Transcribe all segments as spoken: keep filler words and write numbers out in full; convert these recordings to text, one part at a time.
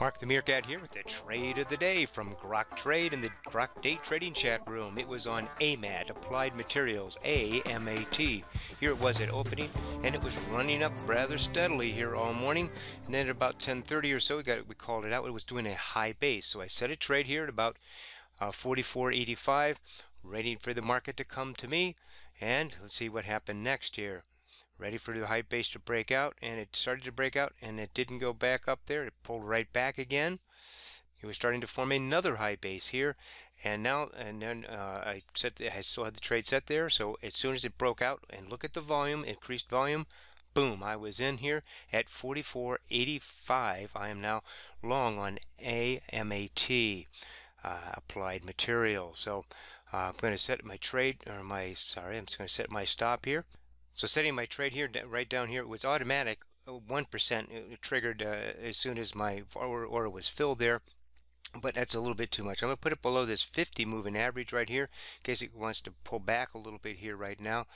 Mark the Meerkat here with the trade of the day from Grok Trade in the Grok Day Trading Chat Room. It was on A M A T, Applied Materials, A M A T. Here it was at opening, and it was running up rather steadily here all morning. And then at about ten thirty or so, we got we called it out. It was doing a high base, so I set a trade here at about uh, forty-four eighty-five, ready for the market to come to me. And let's see what happened next here. Ready for the high base to break out, and it started to break out, and it didn't go back up there. It pulled right back again. It was starting to form another high base here, and now and then uh, I set the, I still had the trade set there. So as soon as it broke out, and look at the volume, increased volume, boom! I was in here at forty-four eighty-five. I am now long on A M A T, uh, Applied Material. So uh, I'm going to set my trade, or my sorry, I'm just going to set my stop here. So setting my trade here, right down here, it was automatic, one percent. It triggered uh, as soon as my order was filled there, but that's a little bit too much. I'm going to put it below this fifty moving average right here, in case it wants to pull back a little bit here right now.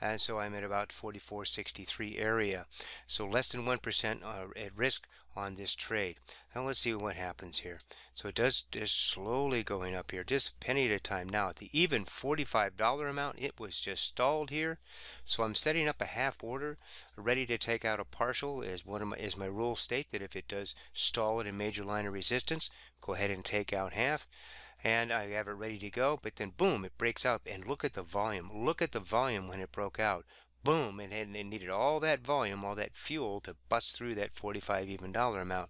And so I'm at about forty-four sixty-three area. So less than one percent uh, at risk on this trade. Now let's see what happens here. So it does just slowly going up here, just a penny at a time. Now at the even forty-five dollar amount, it was just stalled here. So I'm setting up a half order, ready to take out a partial, as one of my as my rules state that if it does stall at a major line of resistance, go ahead and take out half. And I have it ready to go, but then boom, it breaks out, and look at the volume. Look at the volume when it broke out. Boom, and it needed all that volume, all that fuel to bust through that forty-five even dollar amount.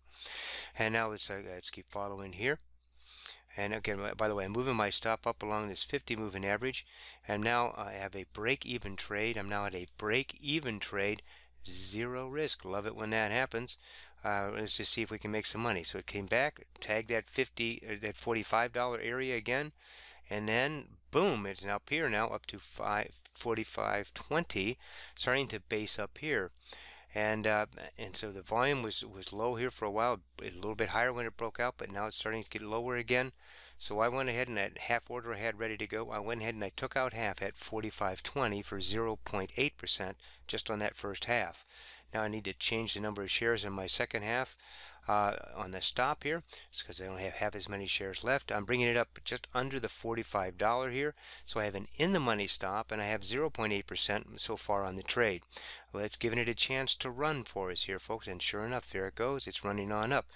And now let's, uh, let's keep following here. And again, by the way, I'm moving my stop up along this fifty moving average. And now I have a break-even trade. I'm now at a break-even trade. Zero risk. Love it when that happens. Uh, let's just see if we can make some money. So it came back, tagged that fifty, or that forty-five dollar area again, and then boom, it's now up here, now up to forty-five twenty, starting to base up here. And uh, and so the volume was was low here for a while, a little bit higher when it broke out, but now it's starting to get lower again. So I went ahead, and that half order I had ready to go, I went ahead and I took out half at forty-five twenty for zero point eight percent just on that first half. Now I need to change the number of shares in my second half uh, on the stop here. It's because I don't have half as many shares left. I'm bringing it up just under the forty-five dollar here. So I have an in-the-money stop, and I have zero point eight percent so far on the trade. Well, it's giving it a chance to run for us here, folks. And sure enough, there it goes. It's running on up.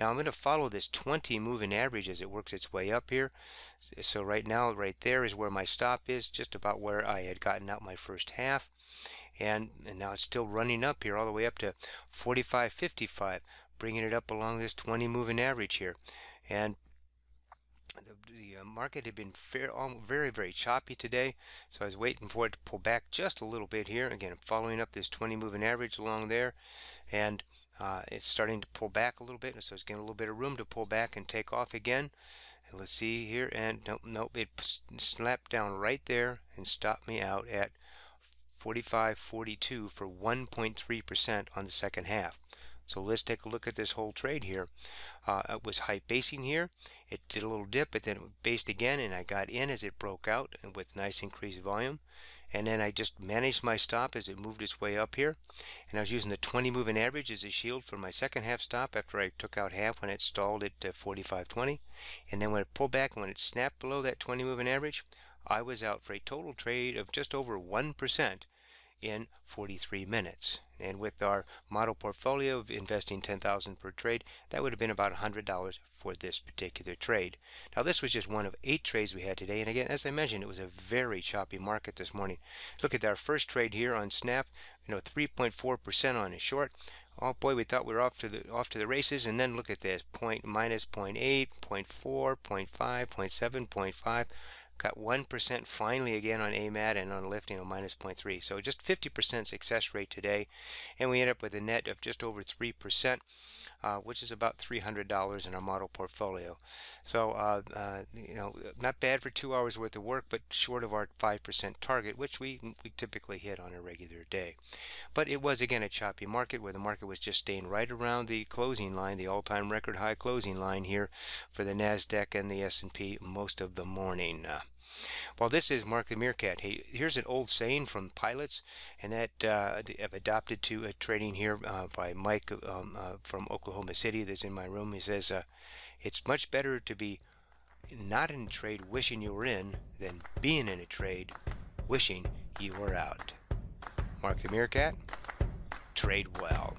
Now I'm going to follow this twenty moving average as it works its way up here. So right now, right there is where my stop is, just about where I had gotten out my first half. And, and now it's still running up here all the way up to forty-five fifty-five, bringing it up along this twenty moving average here. And the, the market had been fair, very, very choppy today, so I was waiting for it to pull back just a little bit here. Again, I'm following up this twenty moving average along there, and uh, it's starting to pull back a little bit, so it's getting a little bit of room to pull back and take off again. And let's see here, and nope, nope, it slapped down right there and stopped me out at forty-five forty-two for one point three percent on the second half. So let's take a look at this whole trade here. Uh, it was high basing here. It did a little dip, but then it based again, and I got in as it broke out and with nice increased volume. And then I just managed my stop as it moved its way up here. And I was using the twenty moving average as a shield for my second half stop after I took out half when it stalled at uh, forty-five twenty. And then when it pulled back, when it snapped below that twenty moving average, I was out for a total trade of just over one percent in forty-three minutes. And with our model portfolio of investing ten thousand dollars per trade, that would have been about one hundred dollars for this particular trade. Now this was just one of eight trades we had today, and again, as I mentioned, it was a very choppy market this morning. Look at our first trade here on SNAP, you know, three point four percent on a short. Oh boy, we thought we were off to the off to the races, and then look at this, point minus point eight, point four, point five, point seven, point five. Got one percent finally again on A M A T, and on lifting on minus point three. So just fifty percent success rate today, and we end up with a net of just over three percent, uh, which is about three hundred dollars in our model portfolio. So uh, uh, you know, not bad for two hours worth of work, but short of our five percent target, which we, we typically hit on a regular day. But it was again a choppy market, where the market was just staying right around the closing line, the all-time record high closing line here for the NASDAQ and the S and P most of the morning. Uh, Well, this is Mark the Meerkat. Hey, here's an old saying from pilots, and that uh, I've adopted to a training here uh, by Mike um, uh, from Oklahoma City that's in my room. He says, uh, it's much better to be not in a trade wishing you were in than being in a trade wishing you were out. Mark the Meerkat, trade well.